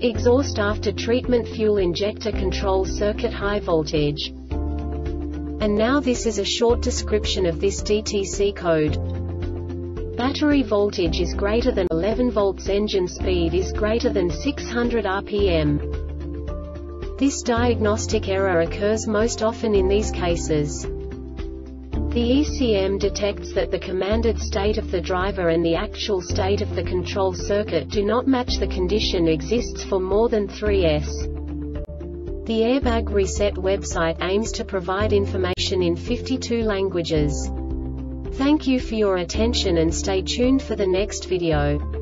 exhaust after treatment fuel injector control circuit high voltage. And now this is a short description of this DTC code. Battery voltage is greater than 11 volts. Engine speed is greater than 600 RPM. This diagnostic error occurs most often in these cases. The ECM detects that the commanded state of the driver and the actual state of the control circuit do not match. The condition exists for more than 3 seconds. The Airbag Reset website aims to provide information in 52 languages. Thank you for your attention and stay tuned for the next video.